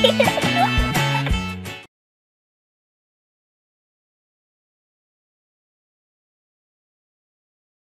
Yeah.